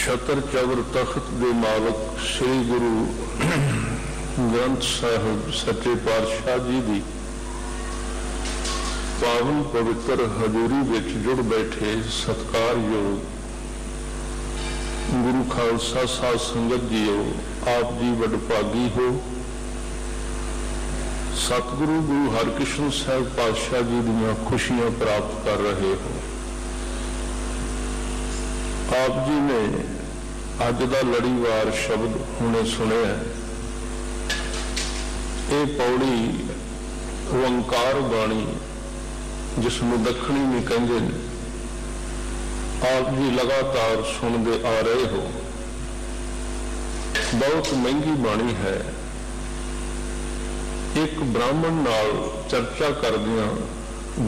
छतर चवर तख्त दे मालक श्री गुरु ग्रंथ साहब सच्चे पातशाह जी की पावन पवित्र हजूरी विच जुड़ बैठे सत्कारयोग गुरु खालसा साध संगत जी हो, आप जी वडभागी हो। सतगुरु गुरु हरकृष्ण साहब पातशाह जी दियां खुशियां प्राप्त कर रहे हो। आप जी ने अज का लड़ीवार शब्द हुणे सुने है। ये पौड़ी ओंकार बाणी जिसनों दखनी में कहते आप जी लगातार सुनते आ रहे हो। बहुत महंगी बाणी है। एक ब्राह्मण नाल चर्चा करदियां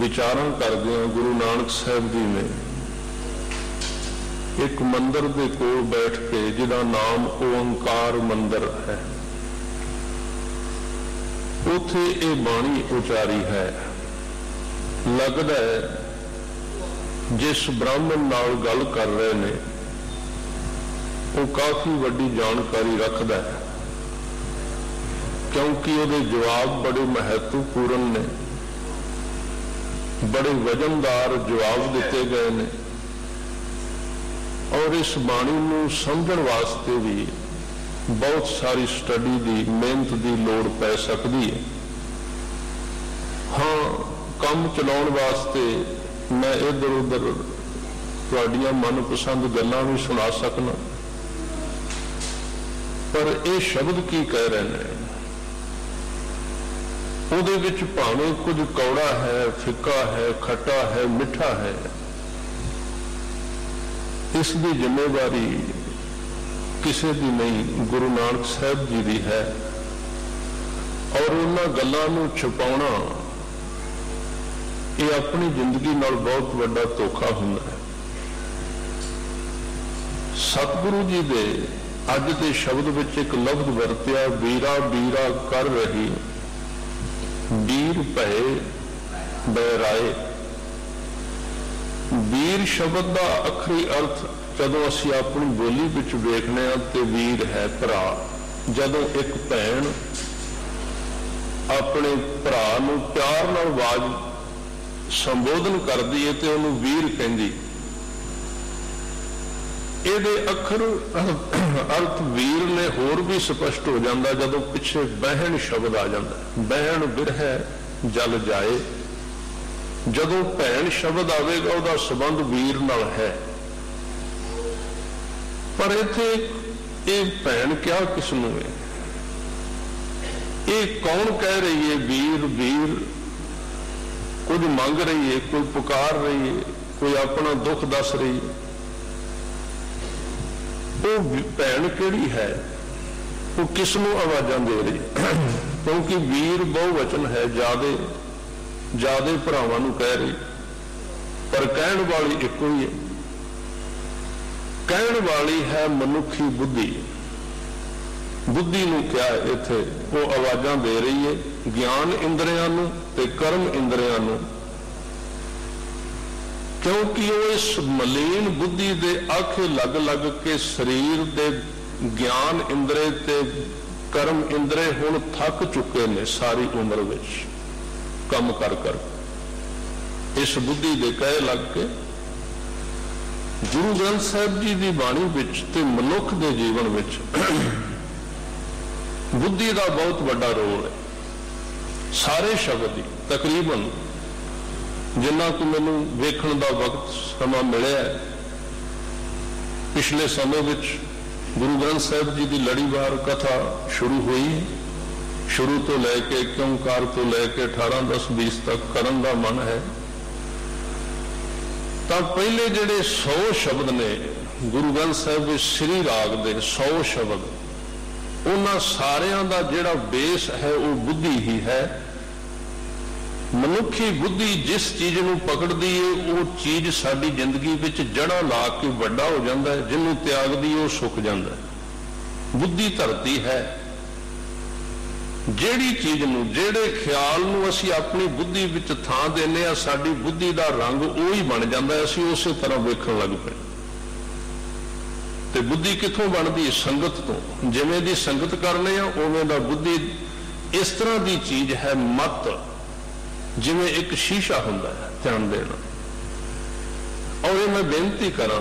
विचारां करदियां गुरु नानक साहब जी ने एक मंदिर के कोल बैठ के जिदा नाम ओंकार मंदिर है, उथे ये बाणी उचारी है। लगता है जिस ब्राह्मण नाल गल कर रहे ने वो काफी वड्डी जानकारी रखता है, क्योंकि उसके जवाब बड़े महत्वपूर्ण ने, बड़े वजनदार जवाब दिते गए ने। और इस बाणी को समझण वास्ते भी बहुत सारी स्टडी की, मेहनत की लोड़ पै सकती है। हाँ, काम चलाने वास्ते मैं इधर उधर तुहाडियां मनपसंद गल्लां भी सुना सकना, पर यह शब्द की कह रहे हैं उहदे विच भावें कुछ कौड़ा है, फिक्का है, खट्टा है, मिठा है। इसकी जिम्मेवारी किसी की नहीं, गुरु नानक साहब जी की है। और उन्हां गल्लां नूं छुपाउणा ये अपनी जिंदगी नाल बहुत वड्डा धोखा हुंदा है। सतगुरु जी दे अज दे शब्द विच एक लफ्ज वरतिया, बीरा बीरा कर रही बीर भए बैराए। बीर शब्द का आखरी अर्थ जदों असीं अपनी बोली विच वेखने ते वीर है भरा। जदों एक भैण अपने भरा नूं प्यार नाल आवाज संबोधन करती है तो उन्होंने वीर कहती। ये अखर अर्थ वीर ने होर भी स्पष्ट हो जाता जब पिछे बहन शब्द आ जाता है। बहन बिरह जल जाए, जब भैन शब्द आएगा उसका संबंध वीर नाल है। पर इत्थे ये भैन क्या किसनों है, ये कौन कह रही है वीर वीर? कुछ मांग रही है, कोई पुकार रही है, कोई अपना दुख दस रही है। वो भैन केड़ी है, वो किसनों आवाजा दे रही? क्योंकि वीर बहुवचन है, ज्यादा ज्यादा भरावां नूं कह रही, पर कहण वाली एको ही है। कहण वाली है मनुखी बुद्धि। बुद्धि नूं क्या इत्थे वो आवाजा दे रही है, ज्ञान इंद्रियां नूं ते कर्म इंद्रियां नूं, क्योंकि वह इस मलीन बुद्धि दे आखे लग लग के शरीर दे ज्ञान इंद्रे ते कर्म इंद्रे हुण थक चुके ने। सारी उम्र विच कम कर कर इस बुद्धि दे कह लग के गुरु ग्रंथ साहिब जी दी बाणी विच ते मनुख दे जीवन विच बुद्धि का बहुत बड़ा रोल है। सारे शब्द ही तकरीबन जिन्ना को मैनू वेखण का वक्त समा मिले पिछले समय विच गुरु ग्रंथ साहब जी की लड़ीवार कथा शुरू हुई है। शुरू तो लैके क्योंकार तो लैके 18 10 20 तक करन दा मन है। तो पहले जिहड़े 100 शब्द ने गुरु ग्रंथ साहब श्री राग दे 100 शब्द, उन्हां सारियां दा जिहड़ा बेस है वो बुद्धि ही है। मनुखी बुद्धि जिस चीज नूं पकड़दी है वो चीज साडी जिंदगी विच जड़ा ला के वड्डा हो जांदा है, जिन्नू त्यागदी वो सुक जांदा है। बुद्धि धरती है, जिहड़ी चीज नूं जिहड़े ख्याल नूं असीं अपनी बुद्धि विच थां देने आ, साडी बुद्धि दा रंग उही बन जांदा है। असीं उसे तरह वेखण लग पए। बुद्धि कितों बनती है? संगत तो। जिमें की संगत करने उमें दा बुद्धि इस तरह की चीज है मत, जिमें एक शीशा होंदा है, ध्यान देना। और ये मैं बेनती करा,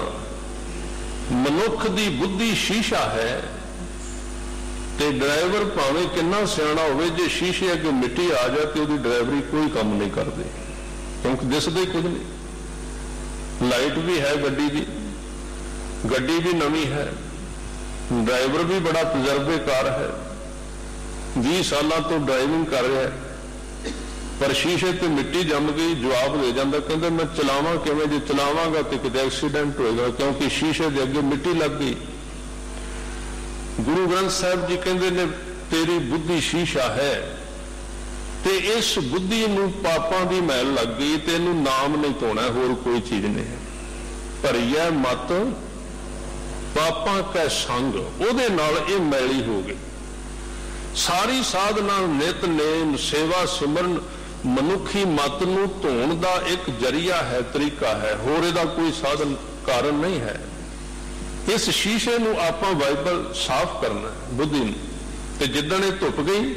मनुख की बुद्धि शीशा है तो ड्राइवर भावें कितना सियाणा होवे जे शीशे अगे मिट्टी आ जाए तो उसकी ड्राइवरी कोई काम नहीं करती, क्योंकि दिसदे कुछ नहीं। लाइट भी है गड्डी दी, गड्डी भी नवी है, ड्राइवर भी बड़ा तजर्बेकार है, 20 साल तो ड्राइविंग कर रहा है, पर शीशे ते मिट्टी जम गई। जवाब दे जांदा, कहंदा मैं चलावां किवें? जे चलावांगा तो किते एक्सीडेंट होएगा, क्योंकि शीशे दे अगे मिट्टी लग गई। गुरु ग्रंथ साहिब जी कहंदे ने तेरी बुद्धि शीशा है, ते इस बुद्धि नूं पापां दी मैल लग गई, तेनूं नाम नहीं धोना, होर कोई चीज नहीं। पर यह मत पापां का संग, उहदे नाल इह मैली हो गई। सारी साधना नित नेम सेवा सिमरन मनुखी मत नूं धोण दा एक जरिया है, तरीका है, होर इहदा कोई साधन कारण नहीं है। इस शीशे नूं आपां बाइबल साफ करना बुद्धि नूं, ते जिद्दण इह धुप गई,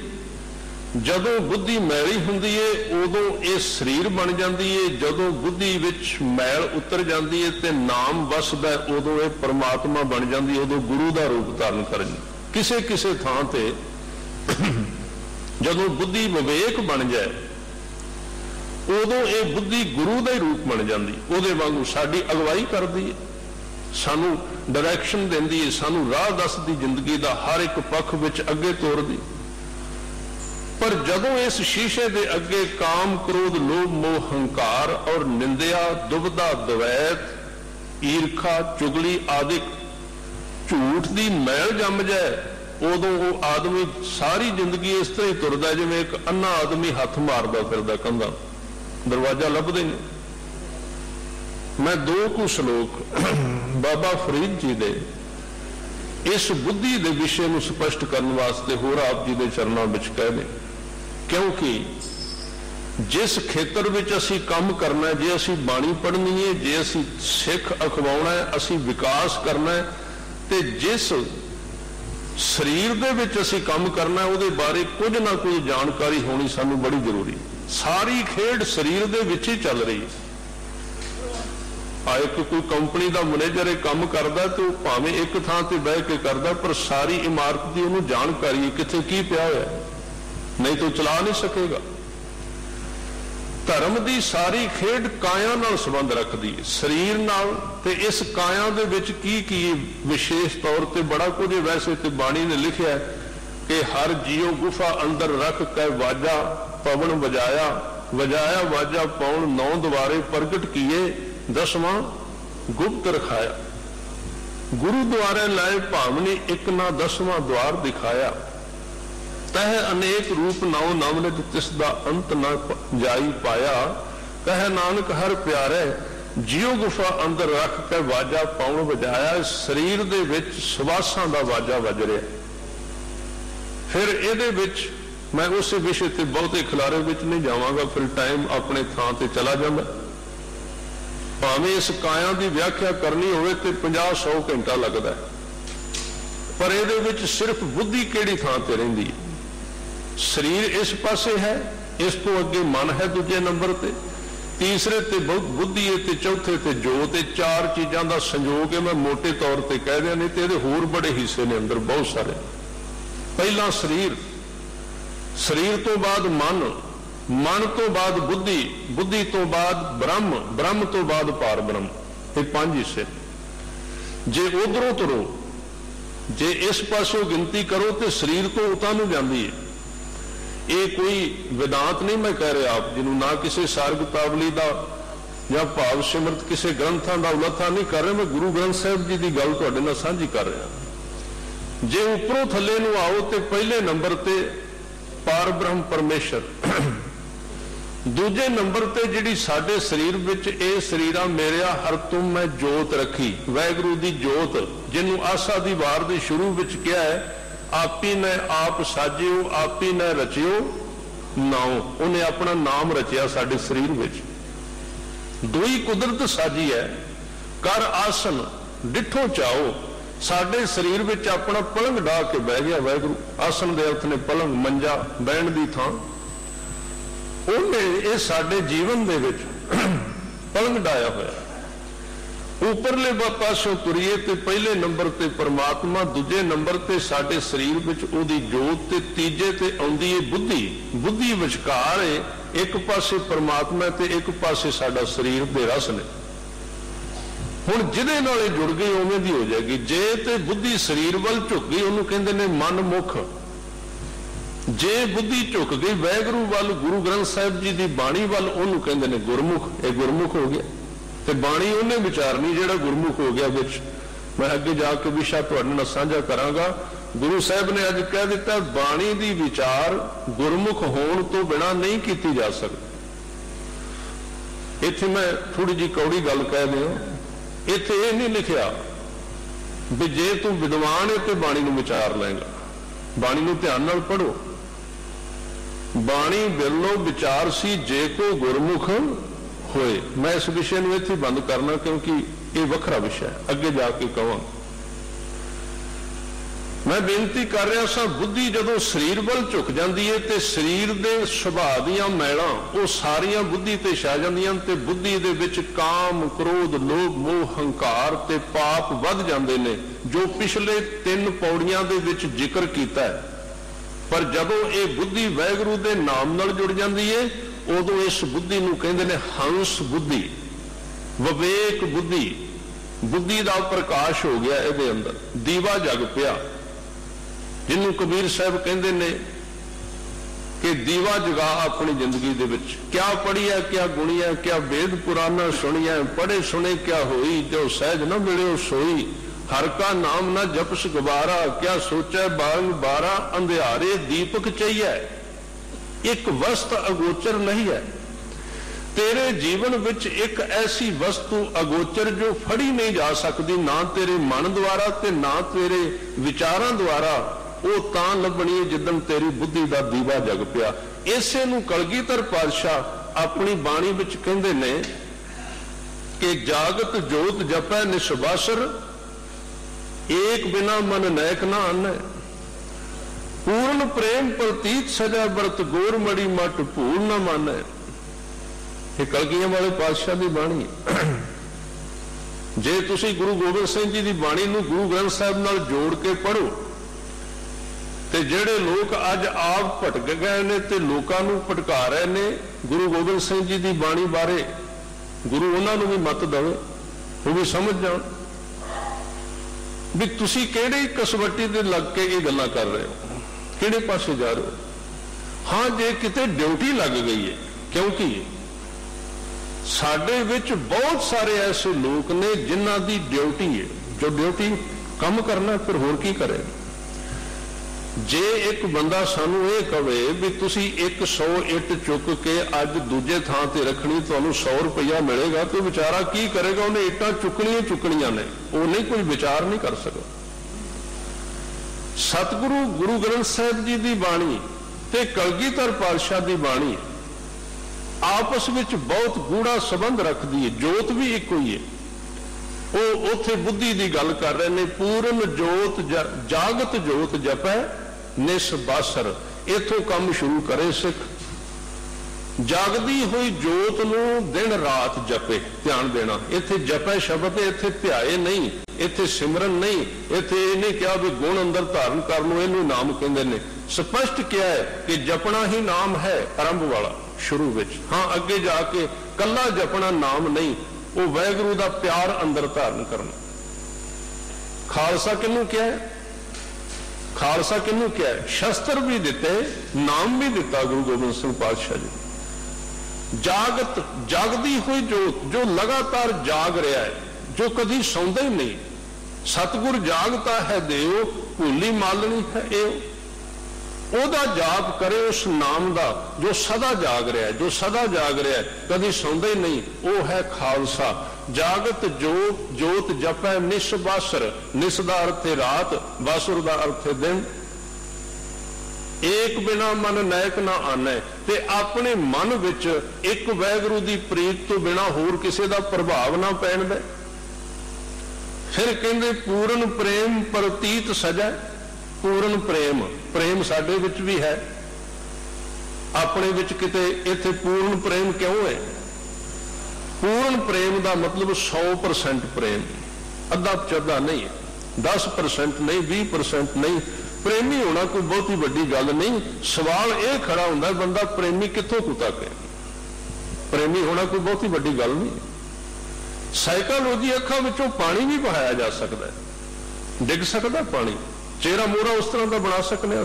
जदों बुद्धि मैली हुंदी है उदों यह शरीर बन जाती है, जदों बुद्धि विच मैल उतर जाती है तो नाम वसदा, उदों यह परमात्मा बन जाती है, उदों गुरु का रूप धारण कर। किसी किसी थां ते जदों बुद्धि विवेक बन जाए उदों यह बुद्धि गुरु का ही रूप बन जाती, उहदे वांगू साडी अगवाई करती है, सानू डायरैक्शन दिंदी है, सानू राह दसदी, जिंदगी का हर एक पक्ष विच अगे तोरदी। पर जदों इस शीशे दे अगे काम क्रोध लोभ मोह हंकार और निंदिया दुबदा द्वैत ईर्खा चुगली आदि झूठ की मैल जम जाए, उदों वो आदमी सारी जिंदगी इस तरह ही तुरदा जिवें एक अन्ना आदमी हथ मारदा फिरदा, कंधा दरवाजा लभदे नहीं। मैं 2 कुछ श्लोक बाबा फरीद जी दे इस बुद्धि के विषय में स्पष्ट करने वास्ते होर आप जी के चरणों में कह दें, क्योंकि जिस खेतर में असी काम करना है, जे असी बाणी पढ़नी है, जे असी सिख अखवाना है, असी विकास करना है, तो जिस शरीर दे विच असी काम करना है, उहदे बारे कुछ ना कुछ जानकारी होनी सानू बड़ी जरूरी। सारी खेड शरीर दे विच ही चल रही है। एक कोई कंपनी का मैनेजर एक काम करता तो भावें एक थां ते बह के करता, पर सारी इमारत की उन्होंने जानकारी किथे की पिया है, नहीं तो चला नहीं सकेगा। धर्म की सारी खेड काया नाल संबंध रखती है, शरीर नाल, ते इस काया दे विच की विशेष तौर पर बड़ा कुछ। वैसे तो बाणी ने लिखा है कि हर जियो गुफा अंदर रख कै वाजा पवन बजाया, बजाया वाजा पौन 9 द्वारे प्रगट किए, 10वां गुप्त रखाया। गुरुद्वारे लाए भावनी 1 ना 10वां द्वार दिखाया, तह अनेक रूप नाव नवनित तिसदा अंत ना जाई पाया, तह नानक हर प्यारे जियो गुफा अंदर रख के वाजा पाउण वजाया। शरीर दे विच सवासां दा वाजा वज रहा। फिर इहदे विच मैं उस विषय ते बहुते खिलारे विच नहीं जावांगा, फिर टाइम अपने थां ते चला जांदा। भावें इस काया की व्याख्या करनी होवे ते 50-100 घंटा लगदा है, पर इहदे विच सिर्फ बुद्धि किहड़ी थां ते रहिंदी है। शरीर इस पासे है, इस तो अगे मन है, 2जे नंबर ते, 3रे ते बुद्धि है, ते 4थे ते जोत है। 4 चीज़ां का संयोग है, मैं मोटे तौर पर कह दिया, नहीं तो ये होर बड़े हिस्से ने अंदर बहुत सारे। पहला शरीर, शरीर तो बाद मन, मन तो बाद बुद्धि, बुद्धि तो बाद ब्रह्म, ब्रह्म तो बाद पार ब्रह्म। ये 5 हिस्से। जे उधरों तुरो, जे इस पासों गिनती करो तो शरीर तो उतां नूं जांदी है। ये कोई वेदांत नहीं मैं कह रहा, आप जिन्हों ना किसी सारगतावली का या भाव सिमरत किसी ग्रंथां का उलथा नहीं कर रहा, मैं गुरु ग्रंथ साहिब जी की गल तुहाडे नाल सांझी कर रहा। जे उपरों थले नूं आओ तो 1 नंबर ते पार ब्रह्म परमेश्वर, 2 नंबर ते जिहड़ी साडे शरीर विच ए शरीरा मेरिया हर तुम मैं जोत रखी, वाहगुरू की जोत, जिन्हों आसा दी वार दे शुरू विच किहा है, आपी ने आप साजियो, आपी ने रचियो नाओ, उन्हें अपना नाम रचिया साडे शरीर विच। दुई कुदरत साजी है, कर आसन डिठो चाओ, साढ़े शरीर में अपना पलंग डा के बह गया। वाहगुरु आसन दे अर्थ ने पलंग, मंजा, बहन की थान। उन्हें साढ़े जीवन दे विच पलंग डाया होया। उपरले पासों तुरीए तो पहले नंबर ते परमात्मा, दूजे नंबर ते साडे शरीर विच उहदी जोत ते तीजे ते आउंदी है बुद्धि। बुद्धि विचकार है, एक पासे परमात्मा ते एक पासे साडा शरीर दे रस ने। हुण जिहदे नाल जुड़ गई उवें दी हो जाएगी। जे ते बुद्धि शरीर वल झुक गई उहनूं कहिंदे ने मन मुख। जे बुद्धि झुक गई वाहिगुरू वल, गुरु ग्रंथ साहिब जी दी बाणी वल, उहनूं कहिंदे ने गुरमुख। ये गुरमुख हो गया। तो बाणी उन्हें विचारनी जिहड़ा गुरमुख हो गया। विच मैं अगे जाके विशा तुहाडे नाल सांझा करांगा। गुरु साहब ने अज कह दिता बाणी दी विचार गुरमुख होण तो बिना नहीं कीती जा सकती। इत्थे मैं थोड़ी जी कौड़ी गल कह दिया। इत्थे इह नहीं लिखिया भी जे तू विद्वान है तो बाणी नूं विचार लेगा। बाणी नूं ध्यान नाल पढ़ो। बाणी बिरलो विचार सी जे को गुरमुख होए। मैं इस विषय में इत्थे बंद करना क्योंकि यह वखरा विषय है, अगे जाके कहां। मैं बेनती कर रहा सा बुद्धि जदों शरीर वल झुक जाती है तो शरीर के सुभाव दीआं मैलां वो सारियां बुद्धि ते छा जांदियां ते बुद्धि दे विच काम, क्रोध, लोभ, मोह, हंकार ते पाप वध जांदे ने, जो पिछले 3 पौड़ियां दे विच जिक्र कीता है। पर जदों यह बुद्धि वाहिगुरू के नाम नाल जुड़ जाती है उदों इस बुद्धि नूं कहिंदे ने हंस बुद्धि, विवेक बुद्धि। बुद्धि का प्रकाश हो गया, इहदे अंदर दीवा जग पिया, जिन्नू कबीर साहब कहिंदे ने कि दीवा जगा अपनी जिंदगी दे विच। क्या पढ़िया क्या गुणिया, क्या वेद पुराना सुनिया, पढ़े सुने क्या होई, जो सहज न मिलियो सोई। हर का नाम न जपस गवारा, क्या सोचै बारंग बारा, अंधियारे दीपक चाहिए, एक वस्तु अगोचर नहीं है। तेरे जीवन विच एक ऐसी वस्तु अगोचर जो फड़ी नहीं जा सकती, ना तेरे मन द्वारा ते ना तेरे विचारां द्वारा, वो तां लभणी है जिदन तेरी बुद्धि का दीवा जग पिया। इसे नूं कलगीधर पातशाह अपनी बाणी विच कहंदे ने कि जागत जोत जपै निसबासर, एक बिना मन नैक ना आनै। पूर्ण प्रेम प्रतीत सजा बरत, गोर मड़ी मट भूल न मानै। ये कलगियां वाले पातशाह की बाणी। जे तुसी गुरु गोबिंद सिंह जी की बाणी नूं गुरु ग्रंथ साहिब नाल जोड़ के पढ़ो तो जिहड़े लोग अज आप भटक गए ने ते लोकां नूं भटका रहे ने, गुरु गोबिंद सिंह जी की बाणी बारे गुरु उन्हां नूं भी मत दवे, वो भी समझ जाण भी तुसी किहड़ी कसवटी ते लग के ये गल्लां कर रहे हो, किहड़े पासे जा रहे हो। हाँ, जे किते ड्यूटी लग गई है, क्योंकि साडे विच बहुत सारे ऐसे लोग ने जिन्हां दी ड्यूटी है, जो ड्यूटी कम करना फिर होर की करे। जे एक बंदा सानू ये कहे भी तुसी 100 इट चुक के अज दूजे थां ते रखनी, तुहानू 100 रुपया मिलेगा, तो बेचारा की करेगा? उन्हें इटां चुकनियां चुकनियां ने, वो नहीं कोई विचार नहीं कर सकदा। सतगुरु गुरु ग्रंथ साहिब जी की बाणी ते कलगीधर पातशाह की बाणी आपस में बहुत गूढ़ा संबंध रखती है। जोत भी एक ही है। वो उथे बुद्धि की गल कर रहे हैं। पूर्ण जोत जागत जोत जपै निसबासर, इथों काम शुरू करे सिख। जागती हुई जोत नूं दिन रात जपे, ध्यान देना। इत्थे जपै शब्द इत्थे ध्याए नहीं, इत्थे सिमरन नहीं, इत्थे ये नहीं कहा भी गुण अंदर धारण कर लो, इहनूं नाम कहंदे ने। स्पष्ट किया है कि जपना ही नाम है, आरंभ वाला शुरू विच। हाँ, अगे जाके कला जपना नाम नहीं, वो वाहिगुरू का प्यार अंदर धारण करना। खालसा किहनूं क्या है? खालसा किहनूं क्या है? शस्त्र भी दिते, नाम भी दिता गुरु गोबिंद सिंह पातशाह जी। जागत जागदी हुई जोत जो लगातार जाग रहा है, जो कभी सौंदा ही नहीं। सतगुर जागता है देव, भूली मालनी है एव। ओदा जाप करे उस नाम का जो सदा जाग रहा है, जो सदा जाग रहा है, कभी सौंदा ही नहीं, वो है खालसा। जागत जोत जपै निसबासर, निस दा अर्थ है रात, बासुर दा अर्थ है दिन। एक बिना मन नायक ना आने, ते अपने मन विच एक वाहिगुरू की प्रीत तो बिना होर किसी का प्रभाव ना पैण दे। फिर कहते पूर्ण प्रेम प्रतीत सजा, पूर्ण प्रेम, प्रेम साडे विच भी है अपने विच किते, इत्थे पूर्ण प्रेम क्यों है? पूर्ण प्रेम का मतलब 100% प्रेम, अद्धा चद्धा नहीं है, 10% नहीं, 20% नहीं। प्रेमी होना कोई बहुती वड्डी गल नहीं, सवाल यह खड़ा हुंदा बंदा प्रेमी कित्थों तक है। प्रेमी होना कोई बहुती वड्डी गल नहीं। साइकोलॉजी अखां विचों पानी भी बहाया जा सकता है, डिग सकता पानी, चेहरा मोहरा उस तरह का बना सकने।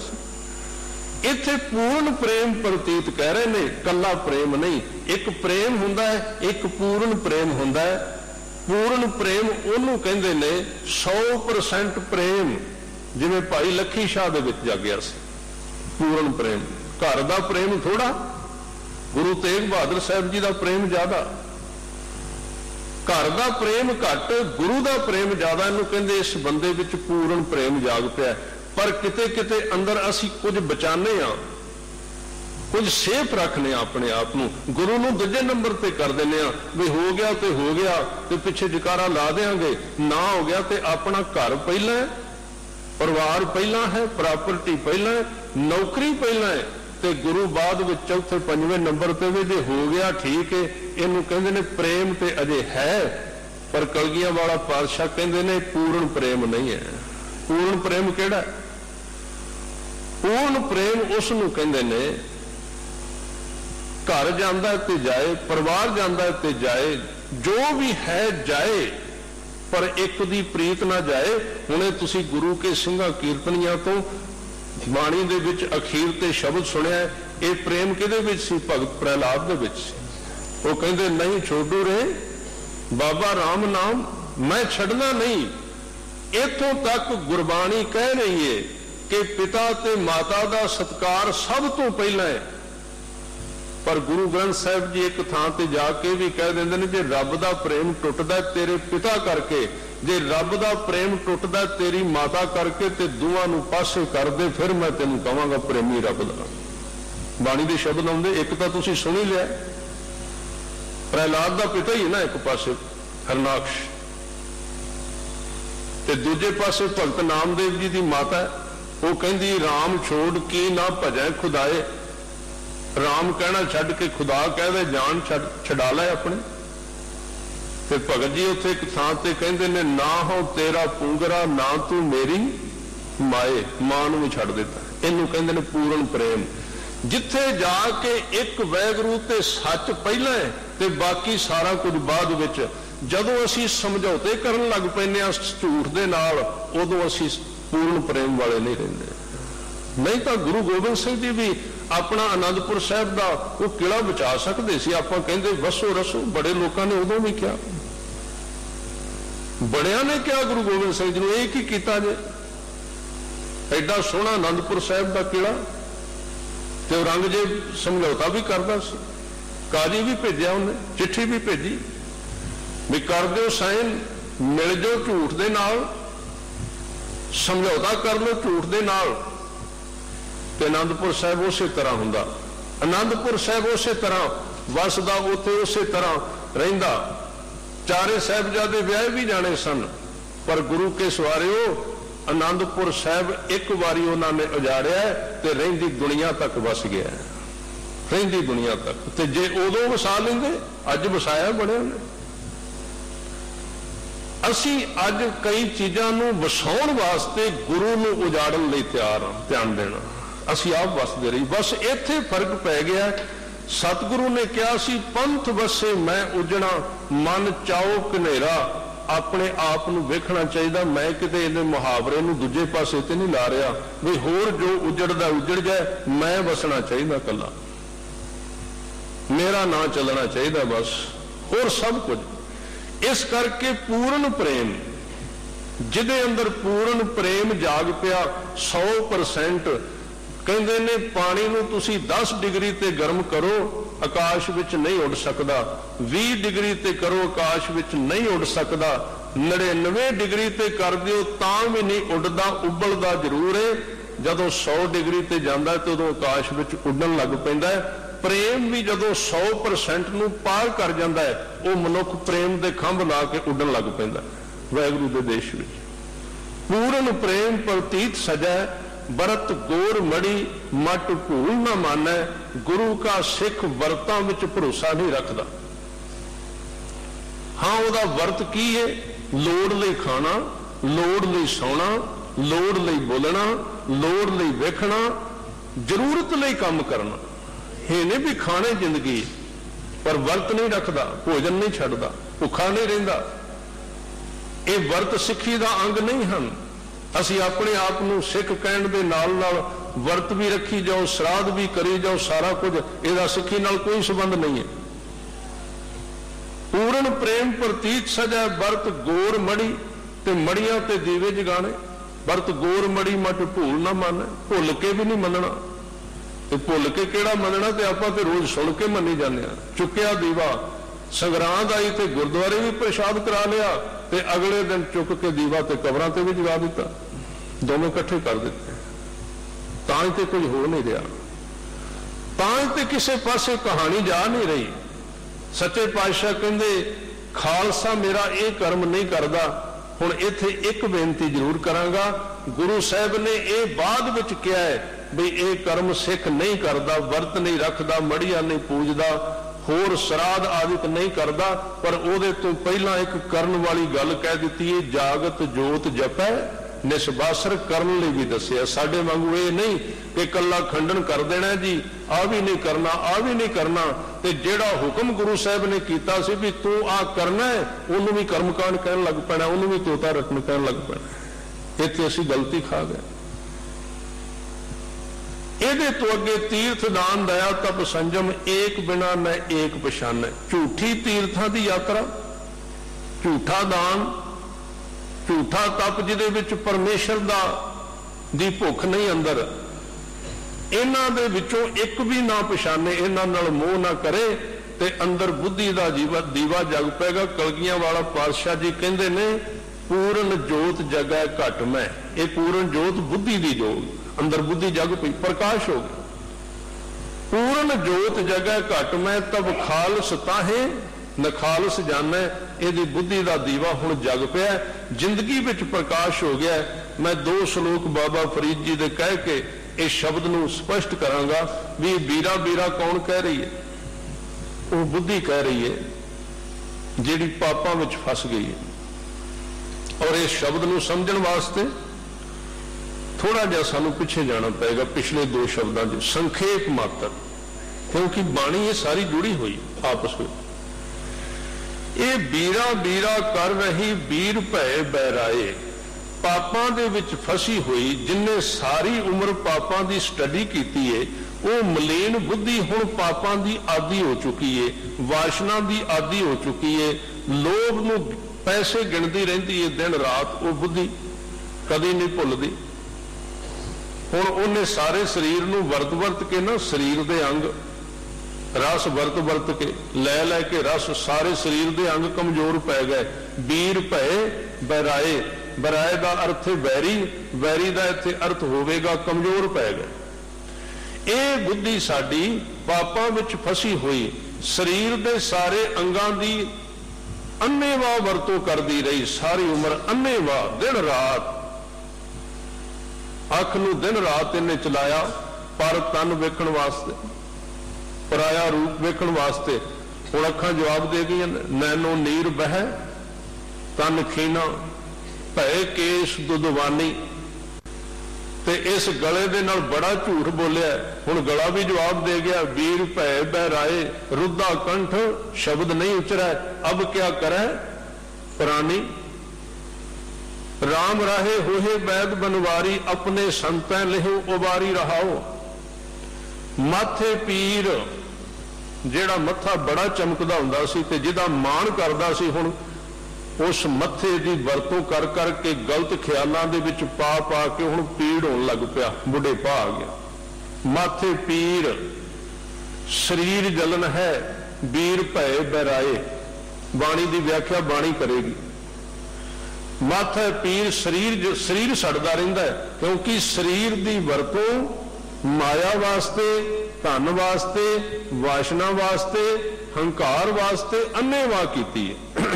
इत्थे पूर्ण प्रेम प्रतीत कह रहे ने, कला प्रेम नहीं, एक प्रेम हुंदा है, एक पूर्ण प्रेम हुंदा है। पूर्ण प्रेम उन्होंने कहते ने 100% प्रेम, जिमें भाई लखी शाह दे विच जागिया सी पूर्ण प्रेम। घर का प्रेम थोड़ा, गुरु तेग बहादुर साहब जी का प्रेम ज्यादा, घर का प्रेम घट, गुरु का प्रेम ज्यादा। इन्हू कहते इस बंदे विच पूर्ण प्रेम जाग पिया। पर किते किते अंदर असी कुछ बचाने आ, कुछ सेफ रखने अपने आप नू, गुरु नू दूजे नंबर ते कर देने आ, भी हो गया तो हो गया, तो पिछे जकारा ला देंगे, ना हो गया तो अपना घर पहला है, परिवार पहला है, प्रॉपर्टी पहला है, नौकरी पहला है, तो गुरु बाद में चौथे पंजवें नंबर पर भी। जो हो गया ठीक है, इनू कहते ने प्रेम तो अजे है, पर कलगियां वाला पातशाह कहते ने पूर्ण प्रेम नहीं है। पूर्ण प्रेम केड़ा? पूर्ण प्रेम उसनू कहते ने घर जांदा ते जाए, परिवार जांदा ते जाए, जो भी है जाए, पर एक दी प्रीत ना जाए। हुणे तुसी गुरु के सिंघां कीर्तनियां तो बाणी दे विच अखीर ते शब्द सुनिया, ये प्रेम किहदे विच सी? भगत प्रहलाद दे विच। वो कहते नहीं छोड़ू रे बाबा राम नाम, मैं छड़ना नहीं। इथों तक गुरबाणी कह रही है कि पिता ते माता का सत्कार सब तो पहला है। पर गुरु ग्रंथ साहब जी एक थां ते जाके भी कह देंदे ने जे रब दा प्रेम टुटदा तेरे पिता करके, जे रब दा प्रेम टुटदा तेरी माता करके, ते दुआ नू पासे कर दे, फिर मैं तेनू कहांगा प्रेमी रब दा। बाणी दे शब्द आउंदे, एक तां तुसीं सुणी लिया, प्रहलाद दा पिता ही ना एक पासे हरनाक्ष, ते दूजे पासे भगत नामदेव जी दी माता है। वो कहंदी राम छोड़ की ना भजै खुदाए, राम कहना छड्ड के खुदा कह दे, जान छड़ा लै अपने। ते भगत जी उत्थे एक थां ते कहंदे ने ना हो तेरा पूंगरा, ना तू मेरी माए, मां नूं भी छड्ड दिता। इहनूं कहंदे ने पूर्ण प्रेम। जिथे जाके एक वैगुरू ते सच पहला है, ते बाकी सारा कुछ बाद विच। जदों असीं समझौते करन लग पैंदे आ झूठ दे नाल, उदों असीं पूर्ण प्रेम वाले नहीं रहिंदे। नहीं तां गुरु गोबिंद सिंह जी भी अपना आनंदपुर साहब का वो किला बचा सकते सी। आपां कहंदे वसो रसो, बड़े लोगों ने उदों भी किया, बड़िया ने क्या गुरु गोबिंद सिंह जी ने एक ही किया जे एडा सोहना आनंदपुर साहब का किला। तो औरंगजेब समझौता भी करता सी, काजी भी भेजा, उन्हें चिट्ठी भी भेजी भी कर दो साइन, मिल जाओ झूठ दे नाल, समझौता कर लो झूठ दे नाल। ते आनंदपुर साहब उस तरह हुंदा, आनंदपुर साहब उस तरह वसदा, उत्थे उस तरह रहिंदा। चारे साहबजादे व्याह भी जाने सन, पर गुरु के सवारिओ आनंदपुर साहब एक बारी उन्होंने उजाड़िया, तो रहिंदी दुनिया तक वस गया, रहिंदी दुनिया तक। तो जे उदों वसा लेंदे, अज वसाया बणिया ने। असी अज कई चीज़ां नूं वसाउण वास्ते गुरु नूं उजाड़न लई तैयार हां। ध्यान देना, असी आप वसदे रही। बस इत्थे फर्क पै गया। सतगुरु ने कहा सी पंथ वसे मैं उजड़ा, मन चाओ कनेरा। अपने आप नूं वेखना चाहिए, मैं किते इहदे मुहावरे नूं दूजे पासे ते नहीं ला रहा भी होर जो उजड़दा उजड़ जाए, मैं वसना चाहिए कला, मेरा नां चलना चाहिए बस, होर सब कुछ। इस करके पूर्ण प्रेम, जिहदे अंदर पूर्ण प्रेम जाग पिया 100%। कहते ने पानी नूं तुसी 10 डिग्री ते गर्म करो, आकाश विच नहीं उड़ सकता, 20 डिग्री ते करो, आकाश विच नहीं उड़ सकता, 99 डिग्री ते कर दिओ तां भी नहीं उड़दा, उबलदा जरूर है। जदों 100 डिग्री ते जांदा है, तो उदों आकाश विच उड़न लग पैंदा है। प्रेम भी जदों 100% नूं पार कर जांदा है, वो मनुख प्रेम दे खंभ ला के उड़न लग पैंदा है। वाहगुरु के देश में पूर्ण प्रेम प्रतीत सजै बरत गोर मड़ी मट भूल न मानै गुरु का सिख वरतों विच भरोसा नहीं रखता। हाँ उहदा वरत की है लोड़ लई खाना, लोड़ लई सोना, लोड़ लई बोलना, लोड़ लई वेखना, जरूरत लई काम करना। ये नहीं भी खाने जिंदगी पर वरत नहीं रखता, भोजन नहीं छड्डदा, भुखा नहीं रहिंदा। ये वरत सिखी का अंग नहीं हैं। असीं अपने आप नूं सिख कहण दे नाल नाल वरत भी रखी जाओ, श्राद्ध भी करी जाओ, सारा कुछ, इहदा सिक्खी नाल कोई संबंध नहीं है। पूर्ण प्रेम प्रतीत सजै बरत गोर मड़ी ते मड़ियां ते दीवे जगाने। बरत गोर मड़ी मट भूल ना मानै, भुल के भी नहीं मनना। भुल के किहड़ा मनना, ते आपां ते रोज सुन के मनी जांदे आ। चुक्या दीवा, संगरांद आई ते गुरुद्वारे भी प्रशाद करा लिया, ते अगले दिन चुक के दीवा ते कबरां ते भी जगा दिता, दोनों इकट्ठे कर दिते। तां ते कुछ हो नहीं रहा, तां ते किसी पासे कहानी जा नहीं रही। सच्चे पातशाह कहंदे खालसा मेरा यह कर्म नहीं करता। हुण इत्थे एक बेनती जरूर करांगा, गुरु साहब ने यह बाद विच किहा है भी यह कर्म सिख नहीं करता, वरत नहीं रखता, मड़िया नहीं पूजदा, होर श्राद्ध आदित नहीं करता। पर उहदे तों पहलां एक करन वाली गल कह दित्ती है, जागत जोत जपै निसबासर, करन लई भी दस्सिआ। साडे वांगू ये नहीं कि कल्ला खंडन कर देना जी, आ भी नहीं करना, आ भी नहीं करना। ते जिहड़ा हुक्म गुरु साहब ने कीता सी भी तूं आ करना है, उहनूं भी कर्मकांड कहण लग पैणा, उहनूं भी तोता रखण कहण लग पैणा। इत्थे असीं गलती खा गए। ਇਹਦੇ ਤੋਂ ਅੱਗੇ तीर्थ दान दया तप संजम एक बिना न एक पछान। झूठी तीर्थां की यात्रा, झूठा दान, झूठा तप, जिहदे विच परमेश्वर दा दी भुख नहीं अंदर। इन्हां दे विचों एक भी ना पछाने, इन्हां नाल मोह ना करे, ते अंदर बुद्धि दा दीवा जग पेगा। कलगियां वाला पातशाह जी कहिंदे ने पूर्ण जोत जगै घट मैं। ये पूर्ण जोत बुद्धि दी जोत, अंदर बुद्धि जग पई, प्रकाश हो गया। पूर्ण जोत जगह घट मैं, तब खालस ताहे नखालस जानै। इहदी बुद्धि दा दीवा हुण जग पिया, जिंदगी विच प्रकाश हो गया। मैं दो श्लोक बाबा फरीद जी दे कह के इस शब्द नूं स्पष्ट करांगा भी बीरा बीरा कौन कह रही है। वो बुद्धि कह रही है जिहड़ी पापां विच फस गई है। और इस शब्द नूं समझण वास्ते थोड़ा जिहा सानू पिछे जाना पएगा पिछले दो शब्दों से, संखेप मात्र, क्योंकि बाणी ये सारी जुड़ी हुई आपस में। ये बीरा बीरा कर रही बीर भय बैराए, पापां दे विच फसी हुई, जिन्हें सारी उम्र पापां दी स्टडी कीती है, वो मलेन बुद्धि हुण पापां दी आदी हो चुकी है, वासना दी आदी हो चुकी है, लोभ नूं पैसे गिणदी रहिंदी है दिन रात। वो बुद्धि कदी नहीं भुलदी। हुण उन्हें सारे शरीर नूं वरत वरत के ना, शरीर दे अंग रस वरत वरत के लै लै के रस, सारे शरीर दे अंग कमजोर पै गए। बीर भय बैराए, बैराए का अर्थ है बैरी, बैरी का इत्थे अर्थ होवेगा कमजोर पै गए। ये बुद्धि साडी पापां विच फसी हुई शरीर दे सारे अंगां दी अन्नेवा वरतों करदी रही सारी उम्र, अन्नेवा दिन रात। अख नूं दिन रात इन्हें चलाया पर तन वेखण वास्ते, पराया रूप वेखण वास्ते। हुण अखां जवाब दे गईयां, नैनो नीर बहै तन खीना, भय केश दुदवानी। ते इस गले दे नाल बड़ा झूठ बोलिया, हुण गला भी जवाब दे गया। वीर भय बहराए रुद्धा कंठ, शब्द नहीं उचरै, अब क्या करै प्राणी। राम राहे होहे वैद बनवारी, अपने संतै लेहो उबारी रहाओ। माथे पीर, जेड़ा मत्था बड़ा चमकदा हुंदा सी ते जिहदा माण करदा सी, हुण उस मत्थे दी वरतों कर करके गलत ख्यालां दे विच पा के हुण पीड़ होण लग पिया, बुढ़ेपा आ गया। माथे पीर, शरीर जलन है, बीर भय बैराए। बाणी दी व्याख्या बाणी करेगी। माथा पीर शरीर, शरीर सड़दा रहिंदा है, क्योंकि शरीर की वरतों माया वास्ते, धन वास्ते, वासना वास्ते, हंकार वास्ते अन्नेवा कीती है।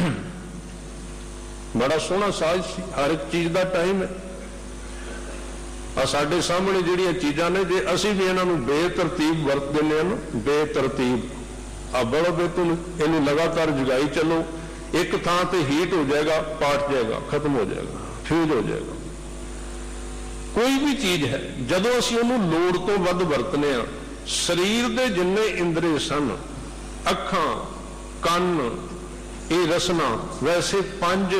बड़ा सोहना साज सी। हर एक चीज़ का टाइम है, साढ़े सामने जिहड़ियां चीज़ां ने जे असीं भी इन्हां नूं बेतरतीब वरत दिंदे हां, बेतरतीब आ बड़ो बेतुल इहनूं लगातार जगाई चलो, एक थां ते हीट हो जाएगा, पाट जाएगा, खत्म हो जाएगा, फ्यूज हो जाएगा। कोई भी चीज़ है जदों असीं उहनूं लोड़ तो वध वरतने हां, शरीर दे जिन्ने इंद्रिय सन, अखां, ਕੰਨ, ਇਹ रसना, वैसे पंज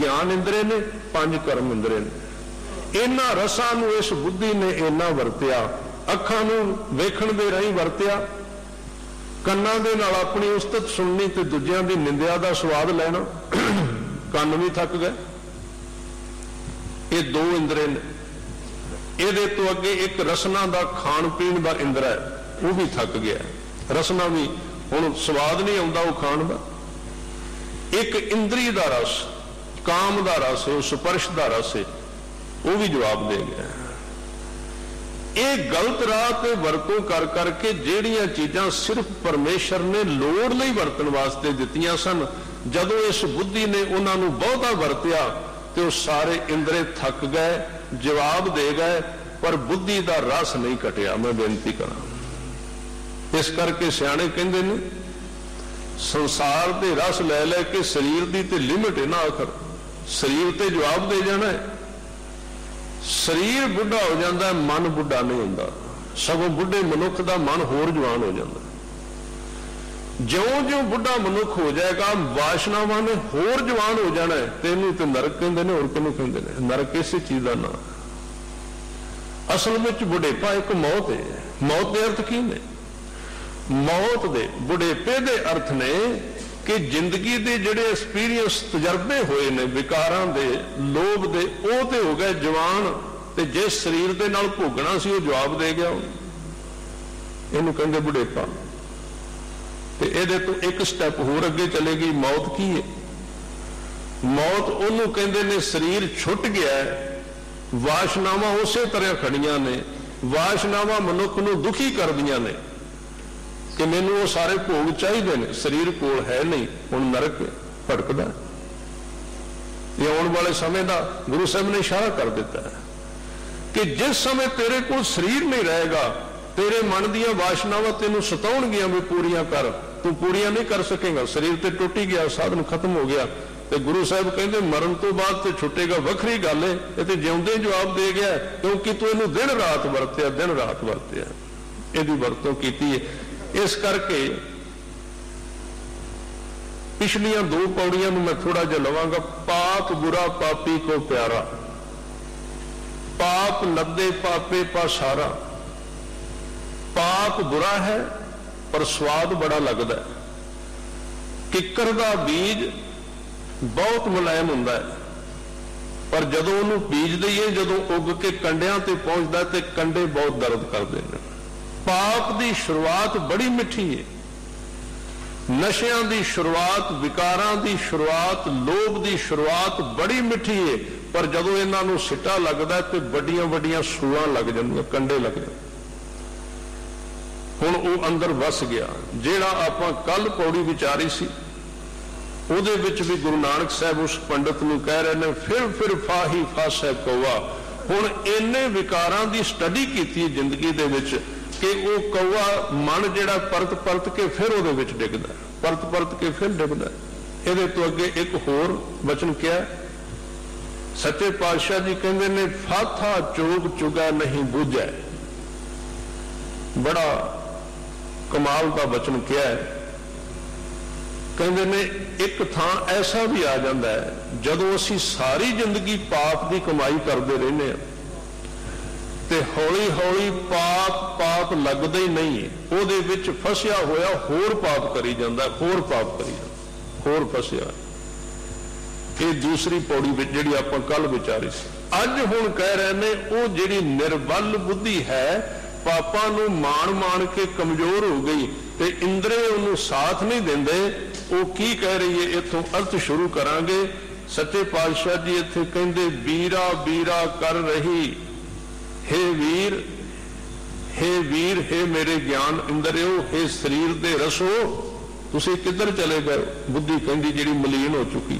ज्ञान इंद्रिय ने, पंज कर्म इंद्रिय ने। इन्हां रसां नूं इस बुद्धि ने इन्ना वरतिया, अखां नूं वेखण दे राहीं वरतिया, ਕੰਨਾਂ ਦੇ ਨਾਲ अपनी ਉਸਤਤ सुननी ते ਦੂਜਿਆਂ ਦੀ ਨਿੰਦਿਆ ਦਾ स्वाद ਲੈਣਾ। ਕੰਨ ਵੀ ਥੱਕ ਗਏ, ਇਹ ਦੋ ਇੰਦਰੇ ਨੇ। ਇਹਦੇ ਤੋਂ ਅੱਗੇ ਇੱਕ ਰਸਨਾ ਦਾ, ਖਾਣ ਪੀਣ ਦਾ ਇੰਦਰਾ ਹੈ, ਉਹ ਵੀ ਥੱਕ ਗਿਆ, ਰਸਨਾ ਵੀ ਹੁਣ ਸਵਾਦ ਨਹੀਂ ਆਉਂਦਾ ਉਹ ਖਾਣ ਦਾ। एक इंद्री का रस, काम का रस है, स्पर्श का रस है, वह भी जवाब दे गया। ये गलत राह वरतों कर करके जिहड़ियां चीज़ां सिर्फ परमेश्वर ने लोड़ लई वरतण वास्ते दित्तियां सन, जदों इस बुद्धि ने उन्होंने बहुता वरतिया तो वह सारे इंद्रे थक गए, जवाब दे गए, पर बुद्धि का रस नहीं घटिया। मैं बेनती करा, इस करके सियाणे कहिंदे ने संसार के रस लै लैके शरीर की तो लिमिट है ना, आखिर शरीर तो जवाब दे जाना है। शरीर बुढ़ा हो जाता है, मन बुढ़ा नहीं होता, सगों बुढ़े मनुख का मन होर जवान हो जाता है। ज्यों ज्यों बुढ़ा मनुख हो जाएगा, वासनावां ने होर जवान हो जाना है। तेनू तो नरक कहते हैं, और किनू कहते हैं नरक, इस चीज़ का नाम। असल में बुढ़ेपा एक मौत है। मौत के अर्थ की ने? मौत दे बुढ़ेपे दे अर्थ ने कि जिंदगी दे जिहड़े एक्सपीरियंस, तजर्बे होए ने, विकारां दे, लोभ दे, ओ ते हो गए जवान, ते जिस शरीर दे नाल भोगना सी ओ जवाब दे गया। इहनूं कहंदे बुढ़ेपा। ते इहदे तो एक स्टैप होर अगे चलेगी। मौत की है? मौत उहनूं कहंदे ने शरीर छुट गया है, वासनावां उसे तरह खड़ियां ने, वासनावां मनुख नूं दुखी करदियां ने कि मैनू वो सारे भोग चाहिए ने, शरीर कोल है नहीं, हुण नरक भटकदा। ये आने वाले समय का गुरु साहब ने इशारा कर दिता है कि जिस समय तेरे को शरीर नहीं रहेगा, तेरे मन दियां वासनावां तेनू सताउणगीयां भी पूरियां कर, तू पूरियां नहीं कर सकेगा, शरीर तो टुट ही गया, साधन खत्म हो गया। तो गुरु साहब कहते मरण तो बाद तो छुटेगा, वखरी गल है, ये तो जिउंदे जवाब दे गया, क्योंकि तू इहनू दिन रात वरतिया, दिन रात वरतिया, इहदी वरतों कीती है। इस करके पिछलियां दो पौड़ियां मैं थोड़ा जिहा लवांगा। पाप बुरा पापी को प्यारा, पाप लद्दे पापे पासारा। पाप बुरा है पर स्वाद बड़ा लगता है। किकर का बीज बहुत मुलायम होता है, पर जदों उन्होंने बीज दईए, जदों उग के कंडियां ते पहुंचता है, तो कंडे बहुत दर्द करते हैं। पाप की शुरुआत बड़ी मिठी है, नशियां की शुरुआत, विकारां की शुरुआत, लोभ की शुरुआत बड़ी मिठी है, पर जदों इन्हां नूं सिटा लगदा ते वड्डियां वड्डियां सूआं लग जांदियां, कंडे लग जांदे। हुण वो अंदर वस गया। जिहड़ा आपां कल पौड़ी विचारी सी, उहदे विच भी गुरु नानक साहब उस पंडित नूं कह रहे ने, फिर फाही फासै कौआ। हुण इन्ने विकारां की स्टडी कीती जिंदगी दे विच कि वो कौआ मन जिहड़ा परत परत के फिर उहदे विच डिगदा, परत परत के फिर डिगदा। इहदे तो अगे एक होर वचन क्या सच्चे पातशाह जी कहंदे ने, फाथा चोग चुगा नहीं बूझै। बड़ा कमाल का वचन क्या कहंदे ने। एक थां ऐसा भी आ जाता है जदों असीं सारी जिंदगी पाप की कमाई करते रहने, ते हौली हौली पाप पाप लगते ही नहीं है, उहदे विच फसिया होया होर पाप करी जाता, होर पाप करी जाता, होर फसिया। ये दूसरी पौड़ी जिहड़ी आपां कल विचारी सी। अज हुण कह रहे ने वो जिहड़ी निर्बल बुद्धि है, पापां नूं माण माण के कमजोर हो गई, ते इंद्रे उहनूं साथ नहीं दिंदे। वो की कह रही है, इथों अर्थ शुरू करांगे। सच्चे पातशाह जी इत्थे कहिंदे, बीरा बीरा कर रही हे वीर, हे वीर हे मेरे ज्ञान इंद्रियो, हे शरीर दे रसो, तुसी किधर चले गए। बुद्धि कहती जी मलीन हो चुकी,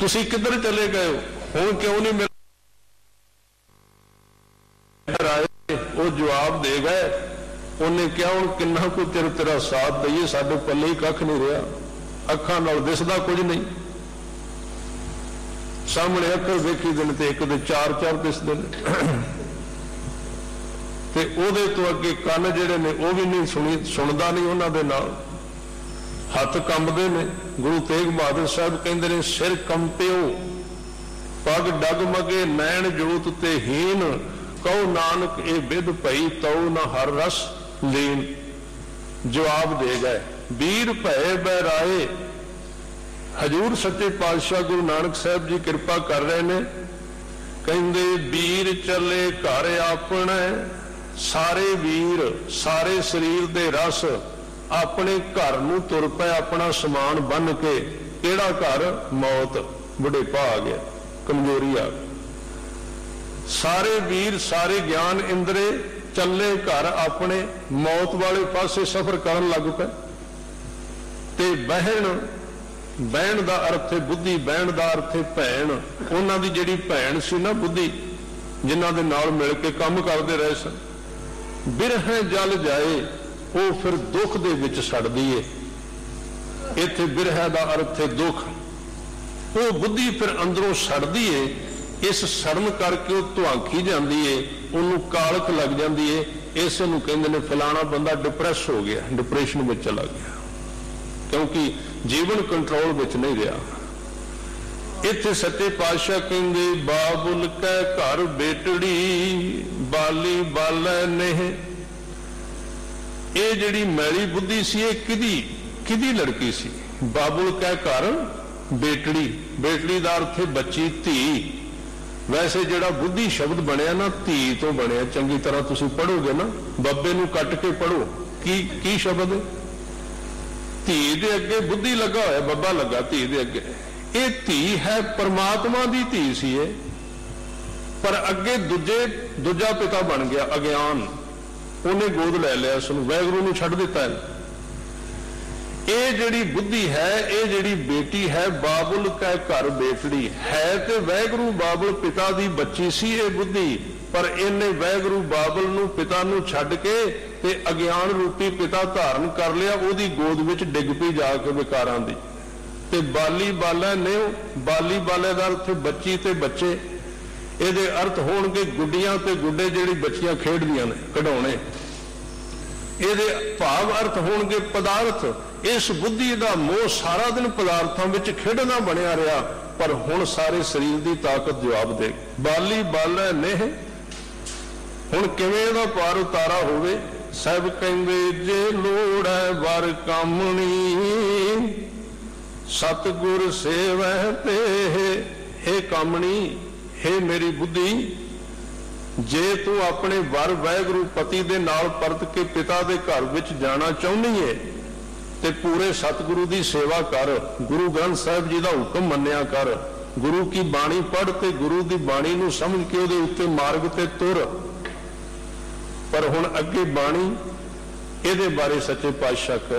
तुसी किधर चले गए हो, क्यों नहीं मेरा आए? वो जवाब दे गए। उन्हें क्या हूँ किन्ना को तेरा तेरा साथ दईए, साडे पल्ले ही कख नहीं रहा, अखां नाल दिसदा कुछ नहीं, सामने अक्कर देखी दिन ते एक दे चार चार दिसदे ते ओदे तो अगे कान जिहड़े ने वह भी नहीं सुनदा नहीं, उन्हां दे नाल हथ कंबदे ने। गुरु तेग बहादुर साहब कहिंदे ने सिर कंपिओ पग डगमगे नैण जोत ते हीन, कहो नानक ए बिध भई तऊ न हर रस लीन। जवाब दे गए वीर भय बैराए। हजूर सच्चे पातशाह गुरु नानक साहब जी कृपा कर रहे ने, कहिंदे वीर चले घर अपने, सारे वीर सारे शरीर दे रस अपने घर नूं तुर पे, अपना समान बन के। केड़ा घर? मौत, बुढ़ेपा आ गया, कमजोरी आ गई। सारे वीर सारे ज्ञान इंद्रे चले घर अपने, मौत वाले पासे सफर करन लग पे। ते बहन, बहन का अर्थ है बुद्धि, बहन का अर्थ है भैन। उन्होंने जी भैन सी ना बुद्धि, जिन्हों के नाल मिल के काम करते रहे सन। बिरह जल जाए वो फिर दुख दे विच सड़दी है, इत्थे बिरह का अर्थ है दुख। वो बुद्धि फिर अंदरों सड़दी है, इस सड़न करके वो धुआंकी जाती है, उन्होंने कालख लग जाती है। इस नूं कहंदे ने फलाना बंदा डिप्रैस हो गया, डिप्रैशन में चला गया, क्योंकि जीवन कंट्रोल विच नहीं रहा। इत्थे सच्चे पातशाह कहिंदे बाबुल कै घर बेटड़ी बाली बालै नेह। ये जिहड़ी मैली बुद्धि सी ये किदी किदी लड़की सी? बाबुल कै घर बेटड़ी, बेटड़ी दा अर्थ बच्ची धी। वैसे जिहड़ा बुद्धि शब्द बनया ना धी तो बनया, चंगी तरह तुसी पढ़ोगे ना, बब्बे नूं कट के पढ़ो की शब्द है। धी दे अगे बुद्धि लगा होया बब्बा लगा, धी दे अगे। ये धी है परमात्मा की धी सी है, पर अगे दूजा पिता बन गया अज्ञान, उन्हें गोद ले लिया इस वाहगुरू ने छड़ दिता है। ये जिहड़ी बुद्धि है, ये जिहड़ी बेटी है, बाबुल कै घर बेटड़ी है, तो वाहगुरू बाबुल पिता की बच्ची सी ये बुद्धि, पर इन्हें वाहगुरू बाबल नूं पिता नूं छड्ड के ते अज्ञान रूपी पिता धारण कर लिया, उहदी गोद विच डिग पी जाके विकारां दी। ते बाली बाला ने, बाली बाले दा अर्थ बच्ची ते बच्चे, इहदे अर्थ होणगे गुड्डियां ते गुड्डे जिहड़ी बच्चियां खेडदियां ने, खडाउने। इहदे भाव अर्थ होणगे पदार्थ। इस बुद्धि दा मोह सारा दिन पदार्थां विच खेडना बनिया रहा, पर हुण सारे शरीर दी ताकत जवाब दे। बाली बाला ने हुण किवें दा पार उतारा होवे? सब कहिंदे जे लोड़ है वर कामणी, सतगुर सेवै ते हे कामणी। हे मेरी बुद्धि, जे तू अपने वर वाहगुरू पति दे नाल परत के पिता दे घर विच जाना चाहुंदी है, ते पूरे सतगुरु की सेवा कर, गुरु ग्रंथ साहिब जी का हुक्म मन्निया कर, गुरु की बाणी पढ़ ते गुरु की बाणी नूं समझ के उहदे उत्ते मार्ग ते तुर। पर हुण अगे बाणी इहदे बारे सच्चे पातशाह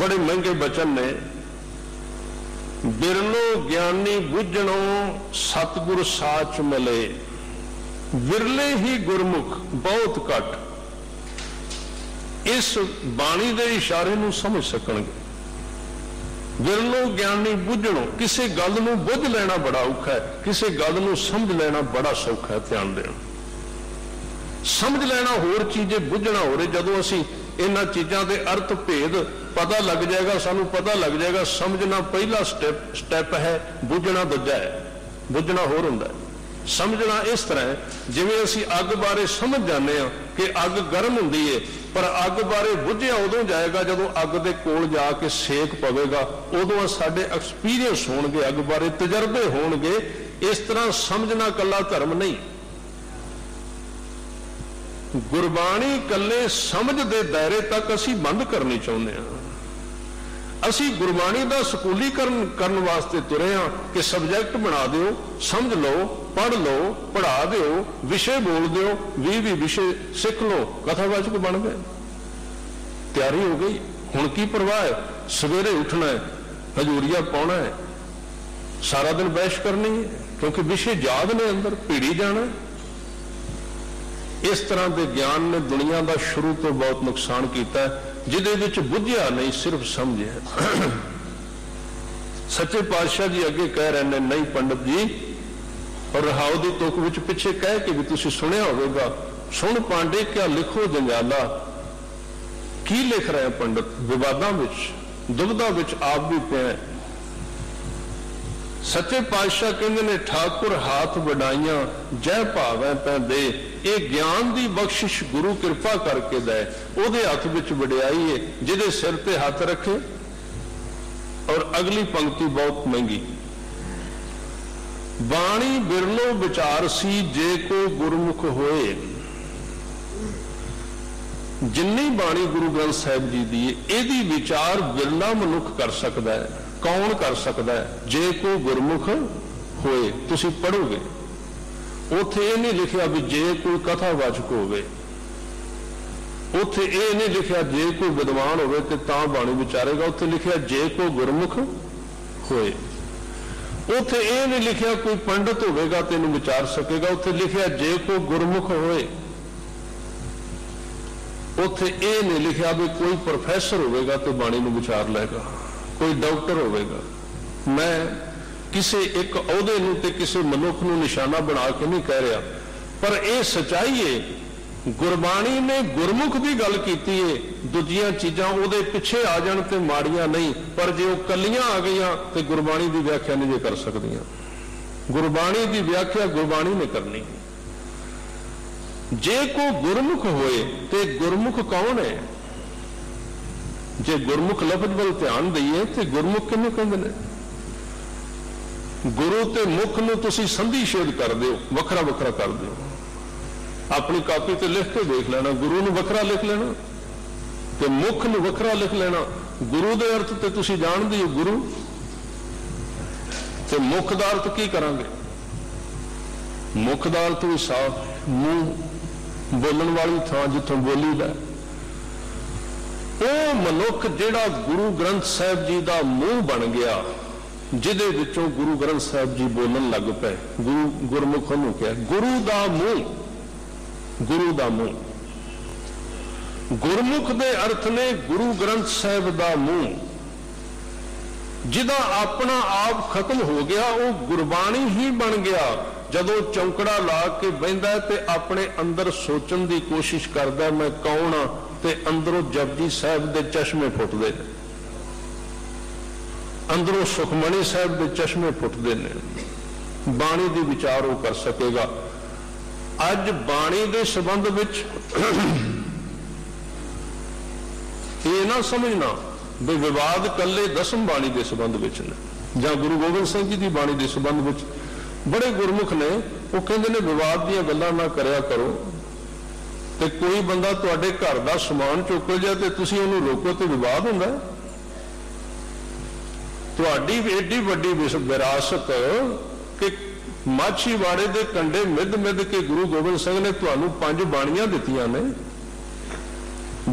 बड़े महंगे बचन ने। बिरलो ज्ञानी बुझणो सतगुर साच मिले, विरले ही गुरमुख बहुत घट इस बाणी दे इशारे नूं समझ सकणगे। विरलो ज्ञानी बुझणो, किसी गल नूं बुझ लेना बड़ा औखा है, किसी गल नूं समझ लेना बड़ा सौखा है। ध्यान देना, समझ लेना होर, चीजें बुझना होर। जदों असी इन्हां चीज़ां दे अर्थ भेद पता लग जाएगा, सानू पता लग जाएगा। समझना पहला स्टैप है, बुझना दूजा है। बुझना होर हुंदा है, समझना इस तरह है जिवें असी अग बारे समझ जाने आ कि अग गर्म हुंदी है, पर अग बारे बुझिया उदों जाएगा जदों अग दे कोल जाके सेक पवेगा, उदों साडे एक्सपीरियंस होणगे, अग बारे तजर्बे होणगे। इस तरह समझना कल्ला धर्म नहीं। गुरबाणी कल्ले समझ दे दायरे तक असी बंद करनी चाहुंदे हां। असी गुरबाणी दा स्कूलीकरण करन वास्ते तुरे हां कि सबजैक्ट बना दिओ, समझ लो, पढ़ लो, पढ़ा दिओ, विषय बोल दिओ, 20 विषय सीख लो, कथावाचक बन गए, तैयारी हो गई। हुण की परवाह है? सवेरे उठना है, हजूरिया पाउणा है, सारा दिन बहस करनी है क्योंकि विषय याद ने अंदर भीड़ी जाना। इस तरह के ज्ञान ने दुनिया का शुरू तो बहुत नुकसान किया जिद्दे बुझिया नहीं सिर्फ समझिया। सच्चे पातशाह जी अगे कह रहे हैं नहीं पंडित जी और रहाओ की तुक विच पिछे कह के भी तुसी सुनिया होगा सुन पांडे क्या लिखो जंजाला। की लिख रहे हैं पंडित विवादा दुविधा आप भी पे। सच्चे पातशाह कहते ने ठाकुर हाथ बढ़ाइया जय भावें तै दे। ये ज्ञान की बख्शिश गुरु कृपा करके दे ओदे हाथ विच वडियाई है जिहदे सिर ते हाथ रखे। और अगली पंक्ति बहुत महंगी बाणी बिरलो विचार सी जे को गुरमुख होए। जिन्नी बाणी गुरु ग्रंथ साहिब जी दी इहदी विचार बिरला मनुख कर सकता है। कौन कर सकता है? जे को गुरमुख होए। तुसी पढ़ोगे उथे ये नहीं लिखा भी जे कोई कथावाचक होवे, उथे ये नहीं लिखा जे कोई विद्वान होवे ते तां बाणी विचारेगा। उथे लिखा जे को गुरमुख होए। उथे ये नहीं लिखा कोई पंडित होगा तो इन्हें विचार सकेगा। उथे लिखा जे को गुरमुख होए। उथे ये नहीं लिखा भी कोई प्रोफेसर होगा तो बाणी में विचार लेगा, कोई डॉक्टर होगा। मैं किसी एक अहदे नूं ते किसी मनुख नूं निशाना बना के नहीं कह रहा पर यह सच्चाई है। गुरबाणी ने गुरमुख की गल की है, दूजिया चीजा उहदे पिछे आ जाण ते माड़ियां नहीं पर जे वह कलियां आ गई तो गुरबाणी की व्याख्या नहीं कर सकदियां। गुरबाणी की व्याख्या गुरबाणी ने करनी। जे को गुरमुख होए तो गुरमुख कौन है? जे गुरमुख लफज वल ध्यान दईए तो गुरमुख किहनूं कहंदे ने? गुरु ते मुख नूं तुसी संधि छेद कर दो, वखरा वखरा कर दो। अपनी कापी ते लिख के देख लेना गुरु नूं वखरा लिख लेना ते मुख नूं वखरा लिख लेना। गुरु दे अर्थ ते तुसी जानदे हो गुरु ते मुख दा अर्थ की करांगे? मुख दा अर्थ भी साफ मूंह बोलण वाली थां जिथों बोली दा। ओह मनुख जिहड़ा गुरु ग्रंथ साहिब जी दा मूंह बन गया जिदे विचों गुरु ग्रंथ साहिब जी बोलन लग पे गुरु गुरमुख नूं क्या गुरु दा मूंह। गुरु दा मूंह गुरमुख दे अर्थ ने गुरु ग्रंथ साहिब दा मूंह। जिदा अपना आप खत्म हो गया वह गुरबाणी ही बन गया। जदों चौंकड़ा ला के बहिंदा ते अपने अंदर सोचण की कोशिश करदा मैं कौन आ ते अंदरों जपजी साहिब दे चश्मे फुटदे, अंदरों सुखमणी साहिब के चश्मे फुटते हैं। बाणी के विचार वो कर सकेगा। अज बाणी के संबंध में ये ना समझना भी विवाद कल्ले दसम बाणी के संबंध में ने जां गुरु गोबिंद सिंह जी की बाणी के संबंध में। बड़े गुरमुख ने वो कहते हैं विवाद दी गल्लां ना करया करो। तो कोई बंदा तुहाडे घर का समान चुक जाए तो तुसीं उहनूं रोको तो विवाद हुंदा है। ਤੁਹਾਡੀ एडी ਵੱਡੀ ਵਿਰਾਸਤ कि ਮਾਛੀਵਾੜੇ ਦੇ ਕੰਡੇ ਮਿੱਧ ਮਿੱਧ के गुरु गोबिंद सिंह ने ਤੁਹਾਨੂੰ ਪੰਜ ਬਾਣੀਆਂ ਦਿੱਤੀਆਂ ਨੇ।